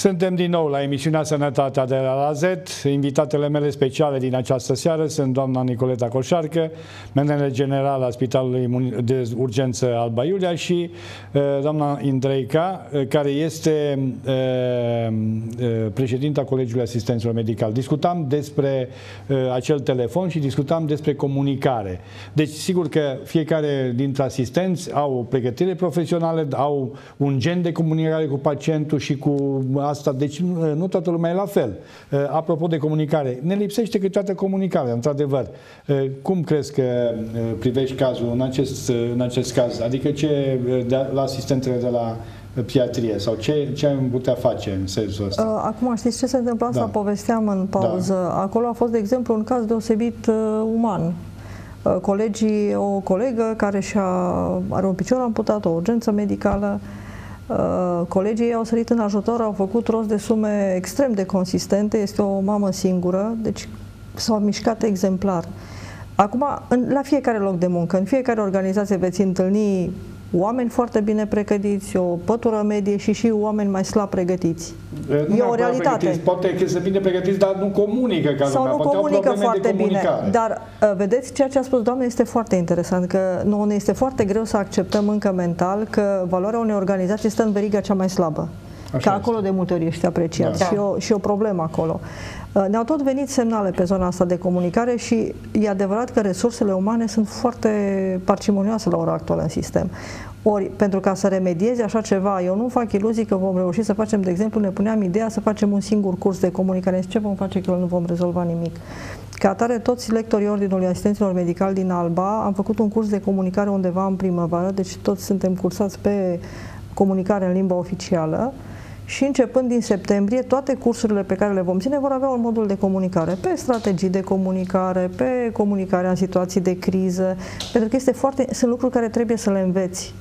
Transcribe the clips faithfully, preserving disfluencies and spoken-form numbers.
Suntem din nou la emisiunea Sănătatea de la la Z. Invitatele mele speciale din această seară sunt doamna Nicoleta Coșarcă, manager general al Spitalului de Urgență Alba Iulia, și doamna Indreica, care este președinta Colegiului Asistenților Medicali. Discutam despre acel telefon și discutam despre comunicare. Deci, sigur că fiecare dintre asistenți au o pregătire profesională, au un gen de comunicare cu pacientul și cu asta, deci nu toată lumea e la fel. Apropo de comunicare, ne lipsește câteodată comunicarea, într-adevăr. Cum crezi că privești cazul în acest, în acest caz? Adică ce de, la asistentele de la pediatrie sau ce, ce am putea face în sensul ăsta? Acum știți ce se întâmplă? Asta da. povesteam în pauză. Da. Acolo a fost, de exemplu, un caz deosebit uh, uman. Uh, colegii, o colegă care și-a are un picior amputat, o urgență medicală. Colegii au sărit în ajutor, au făcut rost de sume extrem de consistente, este o mamă singură, deci s-au mișcat exemplar. Acum, în, la fiecare loc de muncă, în fiecare organizație veți întâlni oameni foarte bine pregătiți, o pătură medie și și oameni mai slab pregătiți. Nu e o realitate. Poate că sunt bine pregătiți, dar nu comunică. Ca Sau nu poate comunică foarte bine. Dar vedeți, ceea ce a spus doamna este foarte interesant, că nouă ne este foarte greu să acceptăm încă mental că valoarea unei organizații stă în veriga cea mai slabă. Așa că acolo este. De multe ori ești apreciat. Da. Și, o, și o problemă acolo. Ne-au tot venit semnale pe zona asta de comunicare și e adevărat că resursele umane sunt foarte parcimonioase la ora actuală în sistem. Ori, pentru ca să remediezi așa ceva, eu nu fac iluzii că vom reuși să facem, de exemplu, ne puneam ideea să facem un singur curs de comunicare. Ce vom face că nu vom rezolva nimic? Ca atare, toți lectorii Ordinului Asistenților Medicali din Alba am făcut un curs de comunicare undeva în primăvară, deci toți suntem cursați pe comunicare în limba oficială. Și începând din septembrie, toate cursurile pe care le vom ține vor avea un modul de comunicare, pe strategii de comunicare, pe comunicarea în situații de criză, pentru că este foarte, sunt lucruri care trebuie să le înveți.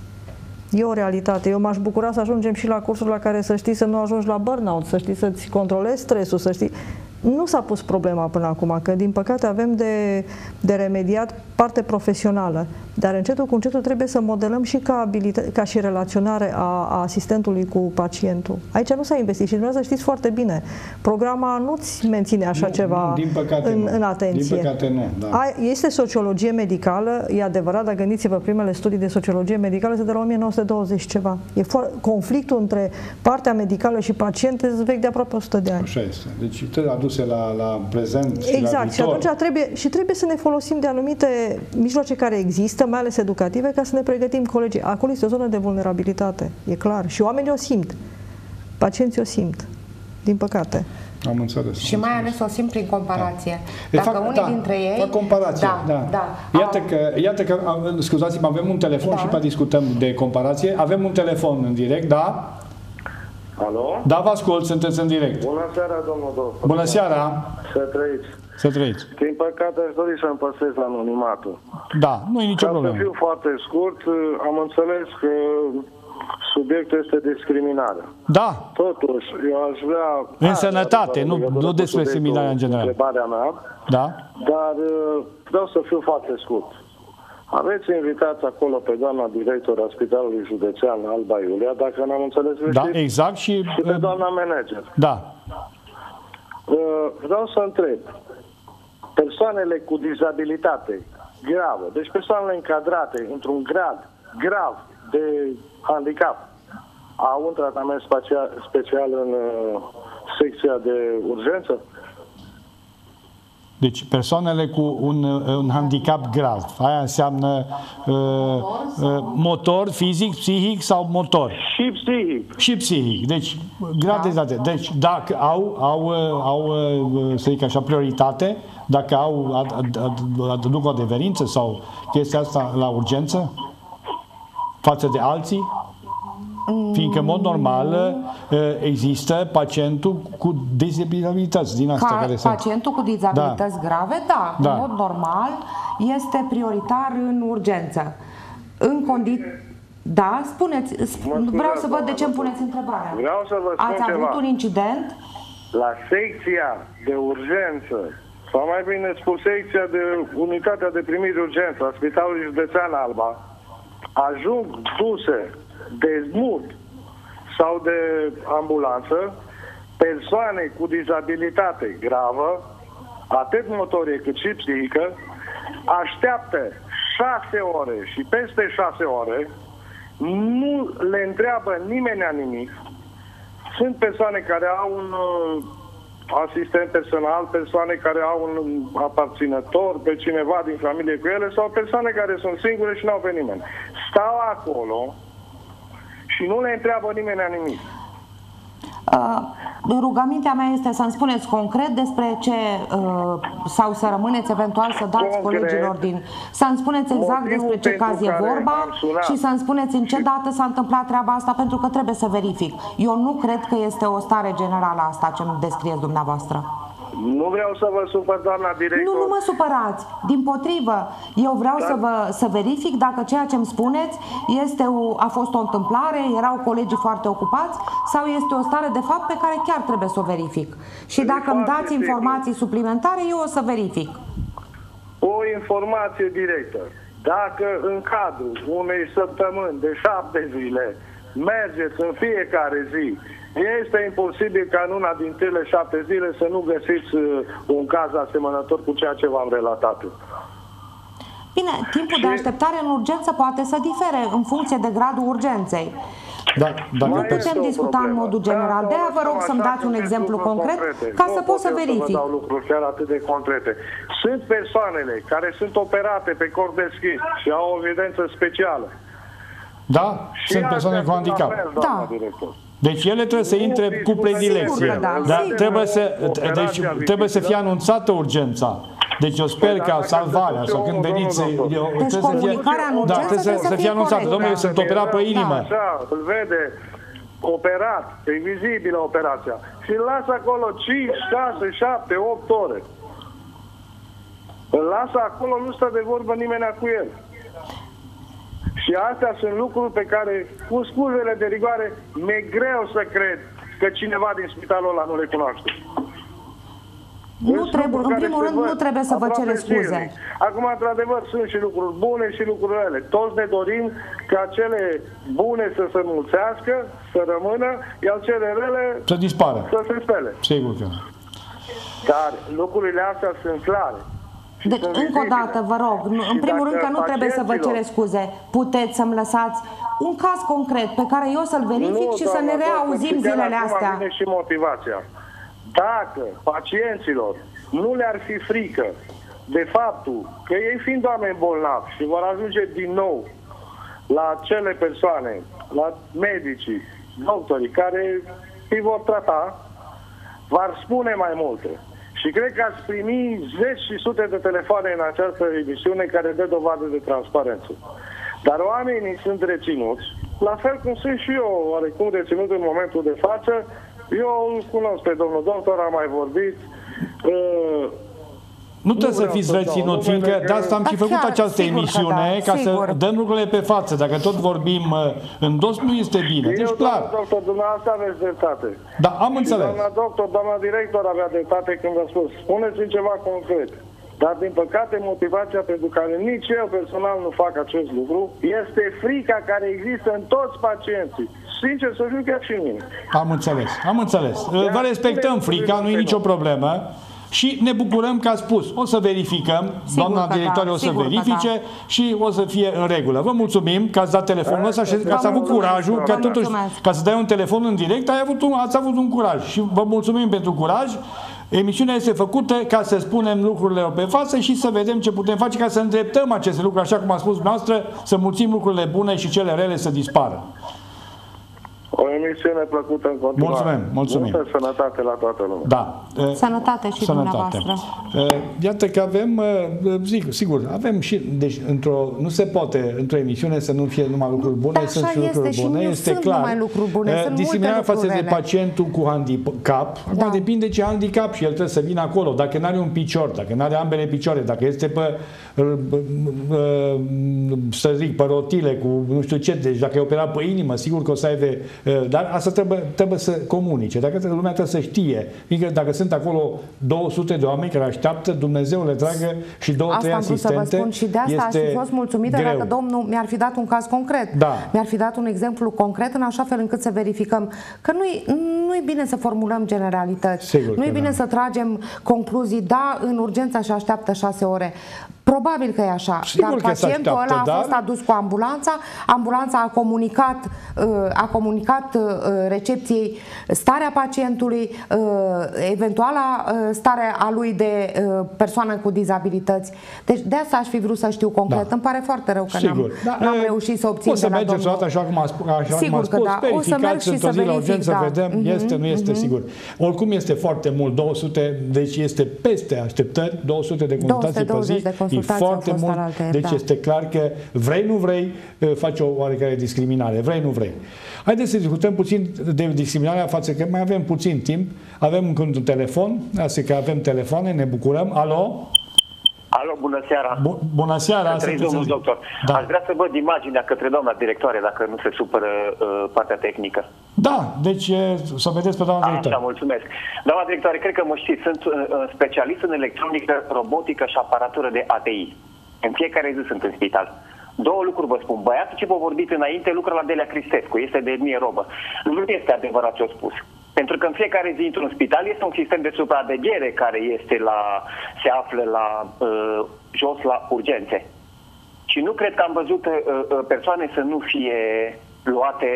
E o realitate. Eu m-aș bucura să ajungem și la cursuri la care să știi să nu ajungi la burnout, să știi să-ți controlezi stresul, să știi... Nu s-a pus problema până acum, că din păcate avem de, de remediat parte profesională, dar încetul cu încetul trebuie să modelăm și ca, abilită, ca și relaționare a, a asistentului cu pacientul. Aici nu s-a investit și dumneavoastră știți foarte bine, programa nu-ți menține așa nu, ceva nu, din păcate în, nu. în atenție. Din păcate nu, da. a, este sociologie medicală, e adevărat, dar gândiți-vă, primele studii de sociologie medicală sunt de la o mie nouă sute douăzeci ceva. E conflictul între partea medicală și pacient este vechi de aproape o sută de ani. Așa este. Deci trebuie adus La, la prezent și exact, la viitor. Și atunci trebuie, și trebuie să ne folosim de anumite mijloace care există, mai ales educative, ca să ne pregătim colegii. Acolo este o zonă de vulnerabilitate, e clar. Și oamenii o simt. Pacienții o simt, din păcate. Am înțeles. Și am mai înțeles. ales o simt prin comparație. Da. Dacă fac, unii da, dintre ei... Fac comparație, da. da. da. Iată, că, iată că, scuzați-mă, avem un telefon da. și pe discutăm de comparație. Avem un telefon în direct, da? Alo? Da, vă ascult, sunteți în direct. Bună seara, domnul doctor. Bună seara. Să trăiți. Să trăiți. Din păcate, aș dori să-mi păstrez anonimatul. Da, nu e nicio Ca problemă. Să fiu foarte scurt, am înțeles că subiectul este discriminarea. Da. Totuși, eu aș vrea... În a, sănătate, nu, nu despre discriminarea în general. Întrebarea mea, da. Dar vreau să fiu foarte scurt. Aveți invitați acolo pe doamna director a Spitalului Județean Alba Iulia, dacă n-am înțeles greșit. Da, exact. Și, și pe doamna manager. Da. Vreau să întreb. Persoanele cu dizabilitate gravă, deci persoanele încadrate într-un grad grav de handicap, au un tratament special în secția de urgență? Deci persoanele cu un, un handicap grav, aia înseamnă uh, uh, motor, fizic, psihic sau motor? Și psihic. Și psihic, deci gradezate. Da. Deci dacă au, au, au, să zic așa, prioritate, dacă au, aduc o adeverință sau chestia asta la urgență față de alții? Fiindcă, în mod normal, există pacientul cu dizabilități din asta Ca, care se... Pacientul cu dizabilități da. grave, da, da, în mod normal, este prioritar în urgență. În condi... Da, spuneți, sp vreau să văd de ce îmi puneți întrebarea. Vreau să vă spun Ați ceva. avut un incident? La secția de urgență, sau mai bine spus, secția de unitatea de primire urgență a Spitalului Județean Alba, ajung duse de zmurt sau de ambulanță persoane cu dizabilitate gravă, atât motorie cât și psihică, așteaptă șase ore și peste șase ore, nu le întreabă nimeni nimic. Sunt persoane care au un uh, asistent personal, persoane care au un aparținător, pe cineva din familie cu ele, sau persoane care sunt singure și n-au pe nimeni. Stau acolo și nu le întreabă nimeni nimic. Uh, rugamintea mea este să-mi spuneți concret despre ce uh, sau să rămâneți eventual să dați concret, colegilor din... Să-mi spuneți exact despre ce caz e vorba și să-mi spuneți în ce dată s-a întâmplat treaba asta, pentru că trebuie să verific. Eu nu cred că este o stare generală asta ce nu descrieți dumneavoastră. Nu vreau să vă supăr, doamna director. Nu, nu mă supărați. Din potrivă, eu vreau da. să, vă, să verific dacă ceea ce îmi spuneți este o, a fost o întâmplare, erau colegii foarte ocupați sau este o stare de fapt pe care chiar trebuie să o verific. Și de dacă îmi dați informații sigur. suplimentare, eu o să verific. O informație directă. Dacă în cadrul unei săptămâni de șapte zile mergeți în fiecare zi, este imposibil ca în una din cele șapte zile să nu găsiți un caz asemănător cu ceea ce v-am relatat. Bine, timpul și... de așteptare în urgență poate să difere în funcție de gradul urgenței. Da, dacă nu putem discuta problemă. în modul general. Da, de-aia vă rog să-mi dați un exemplu concret concrete. ca nu să pot să verific. Să vă dau lucruri chiar atât de concrete. Sunt persoanele care sunt operate pe corp deschis și au o evidență specială. Da, și sunt persoane cu handicap. Da. Deci ele trebuie să intre cu predilecție, da, da? Trebuie, să, deci, trebuie să fie anunțată urgența. Deci eu sper că salvarea sau când veniți, deci comunicarea în urgență trebuie să fie anunțată. Domnule, eu sunt operat pe inimă. Așa, îl vede operat, e vizibilă operația. Și îl lasă acolo cinci, șase, șapte, opt ore. Îl lasă acolo, nu stă de vorbă nimeni cu el. Și astea sunt lucruri pe care, cu scuzele de rigoare, mi-e greu să cred că cineva din spitalul ăla nu le cunoaște. Nu trebuie, în primul rând, nu trebuie să vă cere scuze. Acum, într-adevăr, sunt și lucruri bune și lucruri rele. Toți ne dorim ca cele bune să se mulțească, să rămână, iar cele rele să dispară, să se spele. Sigur că. Dar lucrurile astea sunt clare. Deci, încă o dată, vă rog, în primul rând că nu trebuie să vă cere scuze. Puteți să-mi lăsați un caz concret pe care eu să-l verific și să ne reauzim zilele astea. Vine și motivația. Dacă pacienților nu le-ar fi frică de faptul că ei fiind oameni bolnavi și vor ajunge din nou la cele persoane, la medicii, doctorii care îi vor trata, v-ar spune mai multe. Și cred că ați primi zeci și sute de telefoane în această emisiune care dă dovadă de transparență. Dar oamenii sunt reținuți, la fel cum sunt și eu, oarecum reținut în momentul de față. Eu îl cunosc pe domnul doctor, am mai vorbit. Uh, nu trebuie să fiți reținuți, fiindcă de asta am și făcut această emisiune, ca să dăm lucrurile pe față. Dacă tot vorbim în dos, nu este bine. Deci, clar. Doamna doctor, dumneavoastră aveți dreptate. Da, am înțeles. Doamna doctor, doamna director avea dreptate când v-a spus. Spuneți-mi ceva concret. Dar, din păcate, motivația pentru care nici eu personal nu fac acest lucru este frica care există în toți pacienții. Sincer, să fiu chiar și mine. Am înțeles, am înțeles. Vă respectăm frica, nu e nicio problemă. Și ne bucurăm că a spus. O să verificăm, sigur doamna directoare da, o să verifice da. și o să fie în regulă. Vă mulțumim că ați dat telefonul ăsta și că ați avut curajul, că totuși, ca să dai un telefon în direct, ai avut un, ați avut un curaj. Și vă mulțumim pentru curaj. Emisiunea este făcută ca să spunem lucrurile pe față și să vedem ce putem face ca să îndreptăm aceste lucruri, așa cum a spus noastră, să mulțim lucrurile bune și cele rele să dispară. O emisiune plăcută în continuare. Mulțumim, mulțumim. Multă sănătate la toată lumea. Da. Sănătate și sănătate. Dumneavoastră. Iată că avem, zic, sigur, avem și, deci, într-o, nu se poate într-o emisiune să nu fie numai lucruri bune, da, sunt și lucruri este, bune, și este sunt clar. Lucruri bune, diseminarea față de pacientul cu handicap, acum da. depinde ce handicap și el trebuie să vină acolo. Dacă nu are un picior, dacă nu are ambele picioare, dacă este pe, să zic, pe rotile, cu nu știu ce, deci dacă e operat pe inimă, sigur că o să aibă Dar asta trebuie, trebuie să comunice. Dacă lumea trebuie să știe, fiindcă dacă sunt acolo două sute de oameni care așteaptă, Dumnezeu le tragă și două, asta trei asistente. Asta am vrut să vă spun și de asta aș fi fost mulțumită greu. Dacă domnul mi-ar fi dat un caz concret. Da. Mi-ar fi dat un exemplu concret în așa fel încât să verificăm că nu-i nu-i bine să formulăm generalități. Nu-i bine da. Să tragem concluzii, da, în urgența și așteaptă șase ore. Probabil că e așa, sigur, dar pacientul ăla a fost adus cu ambulanța, ambulanța a comunicat, a comunicat recepției starea pacientului, eventuala stare a lui de persoană cu dizabilități. Deci de asta aș fi vrut să știu concret. Da. Îmi pare foarte rău că n-am da. reușit să obțin de la domnul. O așa cum a spus, așa sigur cum a spus, da. O să merg și să verific, da. Vedem, mm-hmm, este, nu este, mm-hmm, sigur. Oricum este foarte mult, două sute, deci este peste așteptări, două sute de consultații pe zi. De E foarte mult, alte, deci da. Este clar că vrei, nu vrei, faci o oarecare discriminare, vrei, nu vrei. Haideți să discutăm puțin de discriminarea față, că mai avem puțin timp, avem încă un telefon, asta că avem telefoane, ne bucurăm, alo? Alo, bună seara! Bu bună seara! Către domnul doctor, da. Aș vrea să văd imaginea către doamna directoare, dacă nu se supără uh, partea tehnică. Da, deci uh, să vedeți pe doamna directoare. Da, mulțumesc. Doamna directoare, cred că mă știți, sunt uh, specialist în electronică, robotică și aparatură de A T I. În fiecare zi sunt în spital. Două lucruri vă spun. Băiatul ce vă vorbit înainte lucră la Delea Cristescu, este de etnie robă. Nu este adevărat ce-o spus. Pentru că în fiecare zi într-un spital este un sistem de supraveghere care este la, se află la, uh, jos la urgențe. Și nu cred că am văzut uh, persoane să nu fie luate.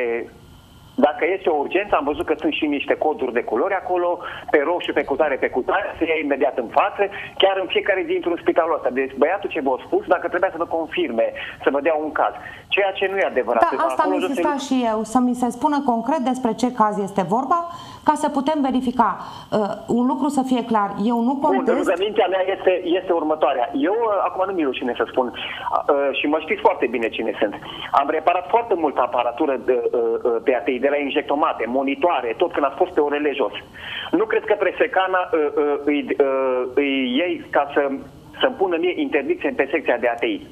Dacă este o urgență, am văzut că sunt și niște coduri de culori acolo, pe roșu, pe cutare, pe cutare, se ia imediat în față, chiar în fiecare zi într-un spitalul ăsta. Deci băiatul ce v-a spus, dacă trebuia să vă confirme, să vă dea un caz, ceea ce nu e adevărat. Da, asta am insistat se... și eu, să mi se spună concret despre ce caz este vorba, ca să putem verifica. Uh, un lucru să fie clar, eu nu contest... Rugămintea mea este, este următoarea. Eu, uh, acum nu mi-e rușine să spun, uh, și mă știți foarte bine cine sunt. Am reparat foarte multă aparatură de, uh, pe A T I, de la injectomate, monitoare, tot când a fost pe orele jos. Nu cred că presecana uh, uh, îi, uh, îi iei ca să, să-mi pună mie interdicție în pe secția de A T I.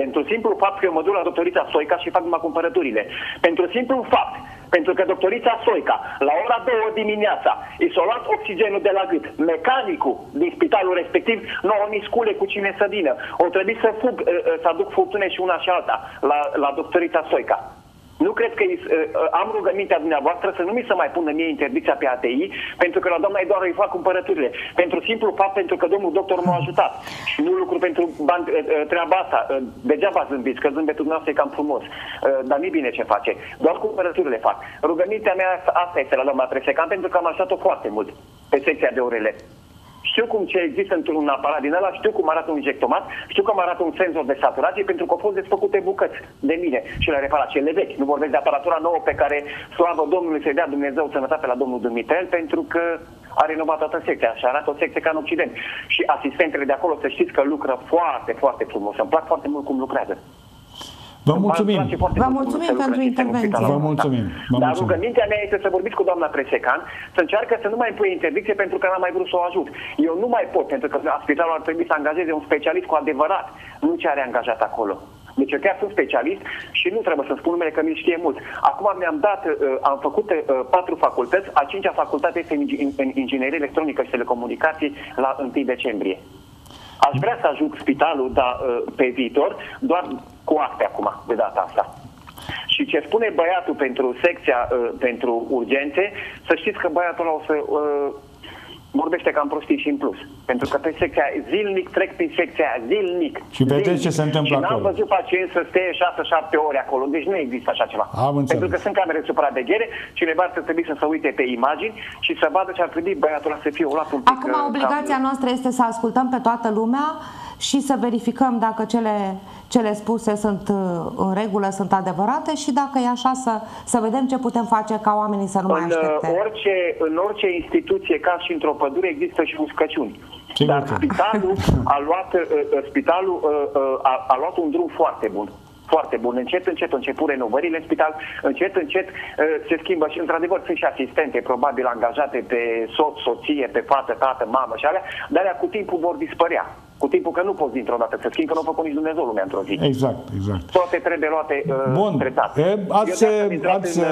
Pentru simplu fapt că eu mă duc la doctorița Soica și fac numai cumpărăturile. Pentru simplu fapt, pentru că doctorița Soica, la ora două dimineața, i s-a luat oxigenul de la gât. Mecanicul din spitalul respectiv nu au nici scule cu cine să vină. O trebuie să fug, să aduc furtune și una și alta la, la doctorița Soica. Nu cred că am rugămintea dumneavoastră să nu mi se mai pună mie interdicția pe A T I, pentru că la doamna doar îi fac cumpărăturile. Pentru simplu fapt, pentru că domnul doctor m-a ajutat. Și nu lucru pentru bani, treaba asta. Degeaba zâmbiți, că zâmbetul dumneavoastră e cam frumos. Dar nu-i bine ce face. Doar cumpărăturile fac. Rugămintea mea asta este la doamna Presecan, pentru că am ajutat-o foarte mult pe secția de orele. Știu cum ce există într-un aparat din ăla, știu cum arată un injectomat, știu cum arată un senzor de saturație, pentru că au fost desfăcute bucăți de mine și le-a reparat cele vechi. Nu vorbesc de aparatura nouă pe care, slavă Domnului, să-i dea Dumnezeu sănătate la domnul Dumitel, pentru că a renovat toată secția și arată o secție ca în Occident. Și asistentele de acolo, să știți că lucră foarte, foarte frumos. Îmi plac foarte mult cum lucrează. Vă mulțumim. Vă mulțumim pentru intervenție. Vă mulțumim. Dar rugămintea mea este să vorbiți cu doamna Presecan, să încearcă să nu mai pui interdicție, pentru că n-am mai vrut să o ajut. Eu nu mai pot, pentru că spitalul ar trebui să angajeze un specialist cu adevărat, nu ce are angajat acolo. Deci eu chiar sunt specialist și nu trebuie să spun numele, că mi-l știe mult. Acum mi-am dat, am făcut patru facultăți, a cincea facultate este în inginerie electronică și telecomunicații la întâi decembrie. Aș vrea să ajut spitalul, dar pe viitor, doar cu acte acum, de data asta. Și ce spune băiatul pentru secția, pentru urgențe, să știți că băiatul ăla o să uh, vorbește cam prostii și în plus. Pentru că pe secția zilnic trec prin secția zilnic. Și vedeți ce se întâmplă acolo. Și n-am văzut pacienți să stea șase șapte ore acolo. Deci nu există așa ceva. Pentru că sunt camere de supraveghere, cineva ar trebui să se uite pe imagini și să vadă ce ar trebui băiatul ăla să fie ulat un pic. Acum obligația noastră este să ascultăm pe toată lumea și să verificăm dacă cele, cele spuse sunt în regulă, sunt adevărate și dacă e așa să, să vedem ce putem face ca oamenii să nu mai aștepte. Orice, în orice instituție, ca și într-o pădure, există și uscăciuni. Dar spitalul a luat, spitalul a, a luat un drum foarte bun. Foarte bun. Încet, încet, început renovările în spital, încet, încet se schimbă și, într-adevăr, sunt și asistente, probabil, angajate pe soț, soție, pe fată, tată, mamă și alea, dar alea cu timpul vor dispărea. cu timpul, că nu poți dintr-o dată să schimbi, că nu a făcut nici Dumnezeu lumea într-o zi. Exact, exact. Toate trebuie luate uh, treptat. E, ați, Eu am intrat ați... în,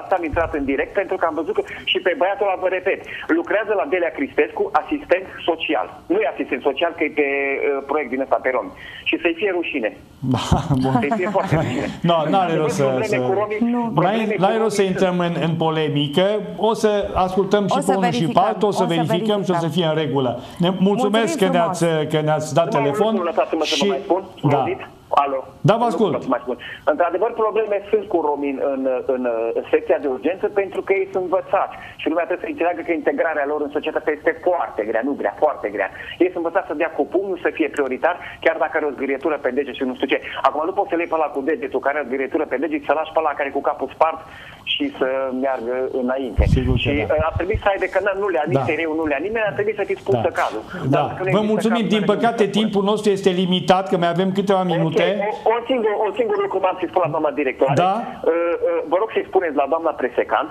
asta am intrat în direct pentru că am văzut că, și pe băiatul ăla, vă repet, lucrează la Delea Cristescu asistent social. Nu e asistent social, că e pe uh, proiect din ăsta, pe romi. Și să-i fie rușine. Să-i fie foarte rușine. No, n-are rost să... N-are rost să intrăm în, în polemică. O să ascultăm și pe unul și pe altul, o să verificăm și o să fie în regulă. Mulțumesc că ne-ați... că ne-ați dat nu telefon mai urmă, și... Să mă mai spun, da. Alo. Da, vă ascult. Într-adevăr, probleme sunt cu romii în, în, în secția de urgență pentru că ei sunt învățați și lumea trebuie să înțeleagă că integrarea lor în societate este foarte grea, nu grea, foarte grea. Ei sunt învățați să dea cu pumnul, să fie prioritar, chiar dacă are o zgârietură pe deget și nu știu ce. Acum nu poți să le iei pe ăla cu degetul care are o zgârietură pe deget, să lași pe ăla care cu capul spart și să meargă înainte. Sigur, și da. Ar trebui să ai de că nu le-a nici da. Nu le-a nimeni, ar trebui să fiți pusă da. Cazul. Da. Vă mulțumim, din păcate timpul nostru este limitat, că mai avem câteva minute. O, o, singur, o singur lucru v-am spus la doamna directoare. Da? Uh, uh, vă rog să-i spuneți la doamna Presecan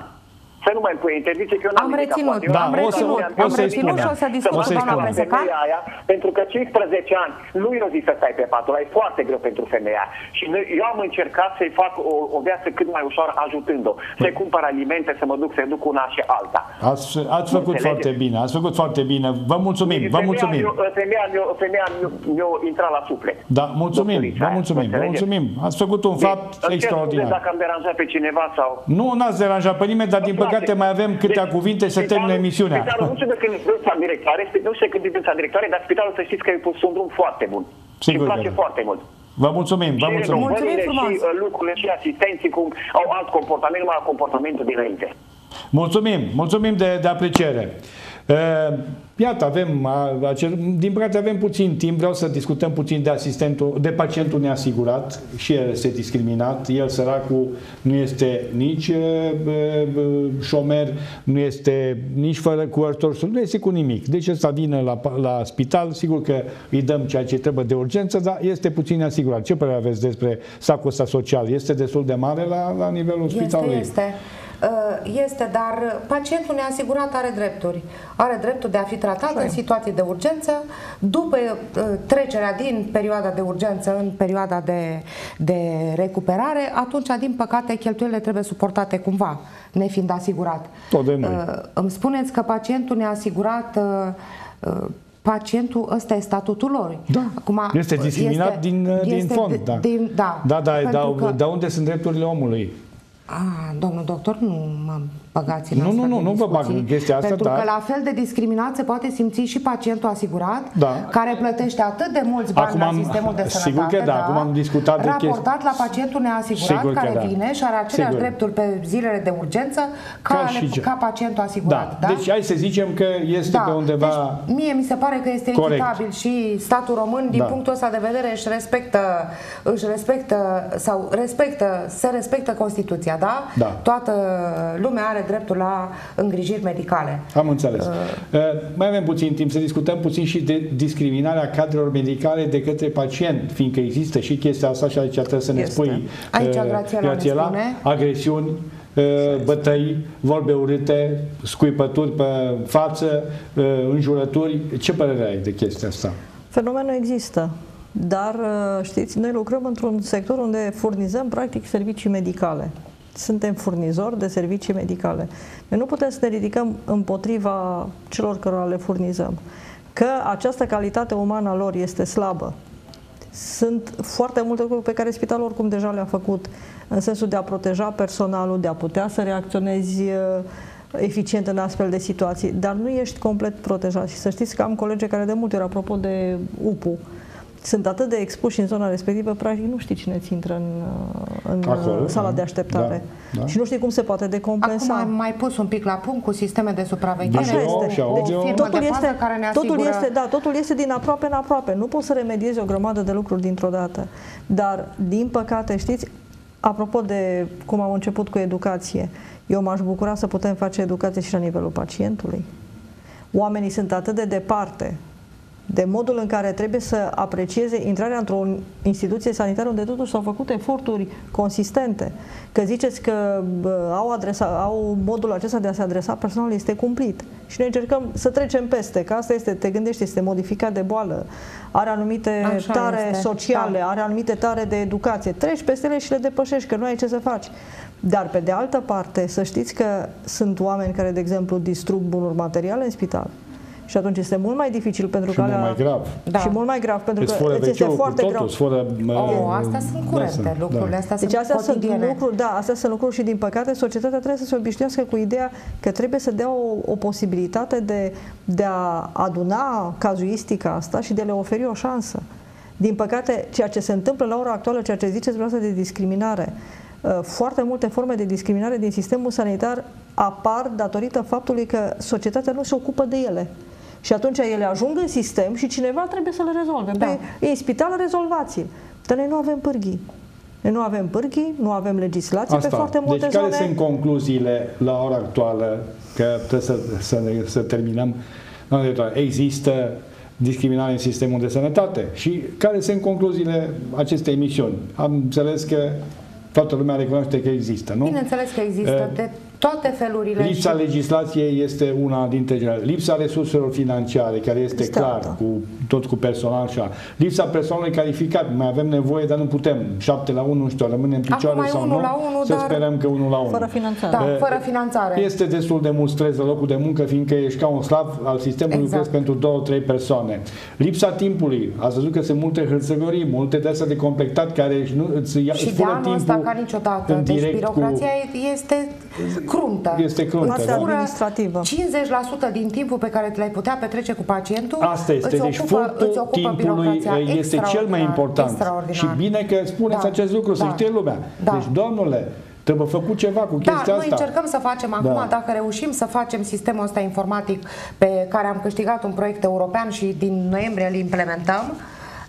să nu mai pune interziție, că eu n-am reținut. Da, am reținut, am reținut și o să discutăm cu doamna Presecan. Pentru că cincisprezece ani nu e o zi să stai pe patul, e foarte greu pentru femeia. Și eu am încercat să-i fac o, o viață cât mai ușor ajutând-o. Să-i cumpăr alimente, să mă duc, să duc una și alta. Ați, ați făcut foarte bine, ați făcut foarte bine. Vă mulțumim, vă mulțumim. Femeia mi-a intrat la suflet. Da, mulțumim, vă mulțumim, vă mulțumim. Ați făcut un fapt extraordinar. Dacă am deranjat pe cineva sau... Nu, n-ați deranjat pe nimeni, dar din păcate mai avem câteva deci, cuvinte să termină emisiunea. Spitalul nu știu de când vânța directoare, nu știu când vânța directoare, dar spitalul să știți că e pus un drum foarte bun. Sigur. Îmi place foarte mult. Vă mulțumim, vă mulțumim. Mulțumim frumos. Și lucrurile și asistenții cum au alt comportament, numai comportamentul dinainte. Mulțumim, mulțumim de, de apreciere. Iată, avem, din păcate avem puțin timp, vreau să discutăm puțin de asistentul, de pacientul neasigurat, și el este discriminat, el săracul nu este nici șomer, nu este nici fără cu ajutor, nu este cu nimic. Deci ăsta vine la, la spital, sigur că îi dăm ceea ce trebuie de urgență, dar este puțin neasigurat. Ce părere aveți despre sacul ăsta social? Este destul de mare la, la nivelul este, spitalului? Este. Este, dar pacientul neasigurat are drepturi. Are dreptul de a fi tratat în situații de urgență după trecerea din perioada de urgență în perioada de, de recuperare. Atunci, din păcate, cheltuielile trebuie suportate cumva, nefiind asigurat. Tot de noi. Îmi spuneți că pacientul neasigurat... Pacientul ăsta e statutul lor. Da. Acum, este discriminat este, din, este din fond. De, da. Din, da, da, da, da, că... da, unde sunt drepturile omului? Ah, domnul doctor, nu mă băgați în nu, asta. Nu, nu, nu vă bag în chestia asta, pentru da. Că la fel de discriminat se poate simți și pacientul asigurat, da. Care plătește atât de mulți bani acum la sistemul am, de sănătate, sigur că da, da, acum am discutat de raportat la pacientul neasigurat sigur care da. Vine și are aceleași sigur. Drepturi pe zilele de urgență ca, ca, ale, ca pacientul asigurat. Da. Da? Deci hai să zicem că este da. Pe undeva deci, mie mi se pare că este corect. Echitabil și statul român din da. Punctul ăsta de vedere își respectă, își respectă sau respectă, se respectă Constituția. Da? Da. Toată lumea are dreptul la îngrijiri medicale. Am înțeles. Uh, uh, mai avem puțin timp să discutăm puțin și de discriminarea cadrelor medicale de către pacient, fiindcă există și chestia asta și aici trebuie să ne este. Spui aici uh, Grațiela, Grațiela, ne spune. Agresiuni, uh, bătăi, vorbe urâte, scuipături pe față, uh, înjurături. Ce părere ai de chestia asta? Fenomenul există. Dar știți, noi lucrăm într-un sector unde furnizăm practic servicii medicale. Suntem furnizori de servicii medicale. Noi nu putem să ne ridicăm împotriva celor cărora le furnizăm. Că această calitate umană a lor este slabă. Sunt foarte multe lucruri pe care spitalul oricum deja le-a făcut, în sensul de a proteja personalul, de a putea să reacționezi eficient în astfel de situații. Dar nu ești complet protejat. Și să știți că am colegi care de multe ori, apropo de U P U, sunt atât de expuși în zona respectivă, practic nu știi cine ți intră în, în acolo, sala de așteptare. Da, da. Și nu știi cum se poate decompensa. Acum am mai pus un pic la punct cu sisteme de supraveghere. Așa este. Deci, totul, este, care ne totul, este da, totul este din aproape în aproape. Nu poți să remediezi o grămadă de lucruri dintr-o dată. Dar, din păcate, știți, apropo de cum am început cu educație, eu m-aș bucura să putem face educație și la nivelul pacientului. Oamenii sunt atât de departe de modul în care trebuie să aprecieze intrarea într-o instituție sanitară unde totuși s-au făcut eforturi consistente. Că ziceți că au, adresa, au modul acesta de a se adresa personal este cumplit. Și noi încercăm să trecem peste, că asta este, te gândești, este modificat de boală, are anumite Așa tare este. sociale, da. are anumite tare de educație. Treci peste ele și le depășești, că nu ai ce să faci. Dar, pe de altă parte, să știți că sunt oameni care, de exemplu, distrug bunuri materiale în spital. Și atunci este mult mai dificil pentru că... Și mult mai grav. Da. Și mult mai grav, pentru că sforă este foarte totul, grav. Sforă, o, astea sunt curente, da, lucrurile da. astea deci sunt astea sunt lucruri, da, astea sunt lucruri și, din păcate, societatea trebuie să se obișnuiască cu ideea că trebuie să dea o, o posibilitate de, de a aduna cazuistica asta și de a le oferi o șansă. Din păcate, ceea ce se întâmplă la ora actuală, ceea ce ziceți vreau să de discriminare, foarte multe forme de discriminare din sistemul sanitar apar datorită faptului că societatea nu se ocupă de ele. Și atunci ele ajung în sistem și cineva trebuie să le rezolve. Da. E spital, rezolvați-l. Dar noi nu avem pârghii. Noi nu avem pârghii, nu avem legislație Asta. pe foarte multe deci, zone. Deci care sunt concluziile la ora actuală? Că trebuie să, să, să terminăm. Există discriminare în sistemul de sănătate. Și care sunt concluziile acestei emisiuni? Am înțeles că toată lumea recunoaște că există, nu? Bineînțeles că există. De toate felurile. Lipsa și... legislației este una dintre cele. Lipsa resurselor financiare, care este Stă, clar, da. cu, tot cu personal așa. Lipsa persoanelor calificate. Mai avem nevoie, dar nu putem. șapte la unu, nu știu, rămâne în picioare sau nu. Să sperăm că unul la unul. Fără finanțare. Da, fără finanțare. Este destul de mult stres la locul de muncă, fiindcă ești ca un slav al sistemului, exact. pentru două, trei persoane. Lipsa timpului. Ați văzut că sunt multe hârțăgării, multe de astea de completat care îți ia și de anul ăsta ca niciodată. Deci birocrația cu... este... cruntă. Este cruntă, da? Administrativă. cincizeci la sută din timpul pe care l-ai putea petrece cu pacientul. Asta este, îți deci ocupă, îți ocupă timpului este cel mai important. Și bine că spuneți da, acest lucru, da, să știe lumea. Da. Deci, domnule, trebuie făcut ceva cu chestia asta. Da, noi încercăm să facem acum, da. dacă reușim să facem sistemul ăsta informatic pe care am câștigat un proiect european și din noiembrie îl implementăm,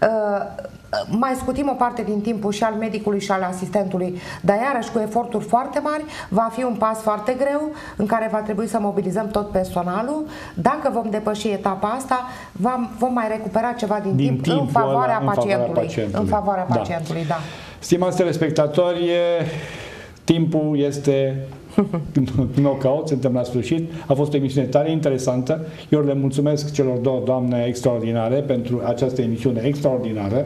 uh, mai scutim o parte din timpul și al medicului și al asistentului, dar iarăși cu eforturi foarte mari, va fi un pas foarte greu în care va trebui să mobilizăm tot personalul. Dacă vom depăși etapa asta, vom mai recupera ceva din, din timp, timp în favoarea ăla, pacientului. pacientului. În favoarea da. pacientului, da. Stimați telespectatori, timpul este knockout, suntem la sfârșit. A fost o emisiune tare interesantă. Eu le mulțumesc celor două doamne extraordinare pentru această emisiune extraordinară.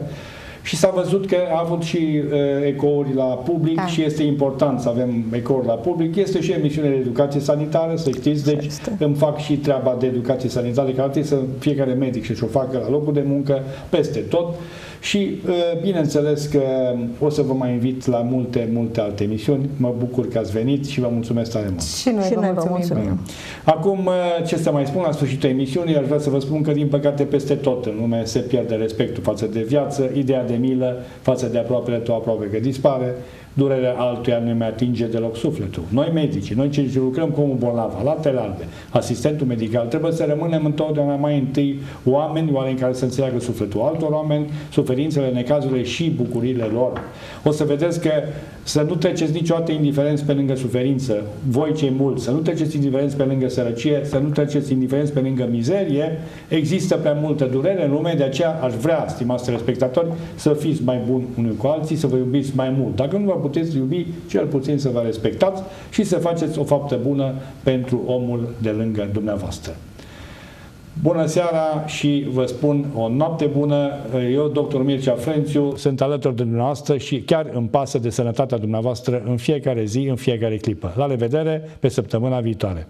Și s-a văzut că a avut și uh, ecouri la public da. și este important să avem ecouri la public. Este și emisiune de educație sanitară, să știți, deci este. îmi fac și treaba de educație sanitară, care trebuie să fiecare medic și-o facă la locul de muncă, peste tot. Și uh, bineînțeles că o să vă mai invit la multe, multe alte emisiuni. Mă bucur că ați venit și vă mulțumesc tare mult. Și noi, și noi vă mulțumim. Acum, uh, ce să mai spun la sfârșitul emisiunii, aș vrea să vă spun că, din păcate, peste tot în lume se pierde respectul față de viață, ideea de de milă față de aproapele tău aproape că dispare, durerea altuia nu mai atinge deloc sufletul. Noi medicii, noi ce lucrăm cu omul bolnav, alatele albe, asistentul medical, trebuie să rămânem întotdeauna mai întâi oameni, oameni care să înțeleagă sufletul altor oameni, suferințele, necazurile și bucuriile lor. O să vedeți că să nu treceți niciodată indiferenți pe lângă suferință, voi cei mulți, să nu treceți indiferenți pe lângă sărăcie, să nu treceți indiferenți pe lângă mizerie, există prea multă durere în lume, de aceea aș vrea, stimați telespectatori, să fiți mai buni unii cu alții, să vă iubiți mai mult. Dacă nu vă puteți iubi, cel puțin să vă respectați și să faceți o faptă bună pentru omul de lângă dumneavoastră. Bună seara și vă spun o noapte bună. Eu, doctor Mircea Frențiu, sunt alături de dumneavoastră și chiar îmi pasă de sănătatea dumneavoastră în fiecare zi, în fiecare clipă. La revedere, pe săptămâna viitoare!